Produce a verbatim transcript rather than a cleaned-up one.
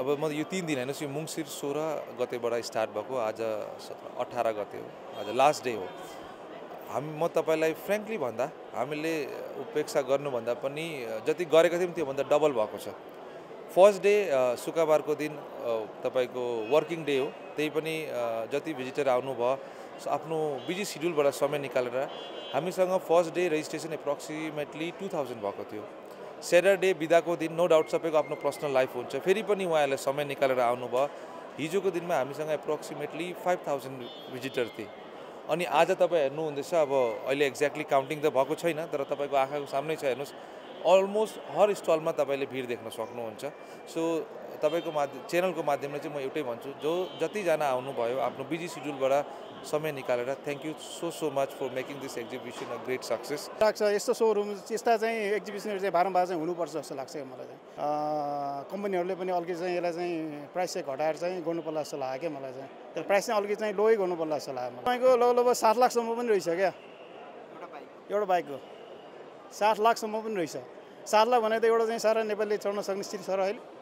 अब मतलब यो तीन दिन हैन सो मुङसिर सोह्र गतेबाट स्टार्ट भएको आज अठार गते हो आज लास्ट डे हो। हामी म तपाईलाई फ्र्याङ्कली भन्दा हामीले उपेक्षा गर्नुभन्दा पनि जति गरेको थियौं त्यो भन्दा डबल भएको छ। फर्स्ट डे शुक्रबारको दिन तपाईको वर्किङ डे हो, त्यही पनि जति भिजिटर आउनु भयो आफ्नो बिजी शेड्युलबाट समय निकालेर हामीसँग first day registration approximately two thousand भएको थियो। सैटरडे बिदाको दिन नो डाउट सबैको आफ्नो पर्सनल लाइफ हुन्छ, फेरि पनि उहाँहरूले समय निकालेर आउनुभयो। हिजोको दिनमा हामीसँग एप्रोक्सिमेटली फाइभ थाउजन्ड भिजिटर थिए। अनि आज तपाईं हेर्नु हुँदैछ, अब अहिले एक्ज्याक्टली काउन्टिङ त भएको छैन तर तपाईको आँखाको सामनै छ, हेर्नुस् अलमोस्ट हर स्टलमा तपाईले भीड देख्न सक्नुहुन्छ। सो तपाईको माध्यम च्यानलको माध्यमले चाहिँ म एउटै भन्छु, जो जति जना आउनु भयो आफ्नो बिजी शेड्युलबाट समय निकालेर thank you so so much for making this exhibition a great success. लाग्छ यस्तो सोरुम यस्ता चाहिँ एक्जिबिसनहरू चाहिँ बारम्बार चाहिँ हुनुपर्छ जस्तो लाग्छ मलाई चाहिँ। कम्पनीहरूले पनि अलिकति चाहिँ यसलाई चाहिँ प्राइस चाहिँ घटाएर चाहिँ गर्नुपर्ला जस्तो लाग्यो क्या मलाई चाहिँ। तर प्राइस चाहिँ अलिकति चाहिँ लोै गर्नुपर्ला जस्तो लाग्यो। तपाईँको लगभग सात लाखसम्म पनि रहेछ क्या एउटा बाइक, एउटा बाइकको सात लाखसम्म पनि रहेछ। सात लाख भने त एउटा चाहिँ सारा नेपालीले चढ्न सक्ने स्थिति छ र अहिले।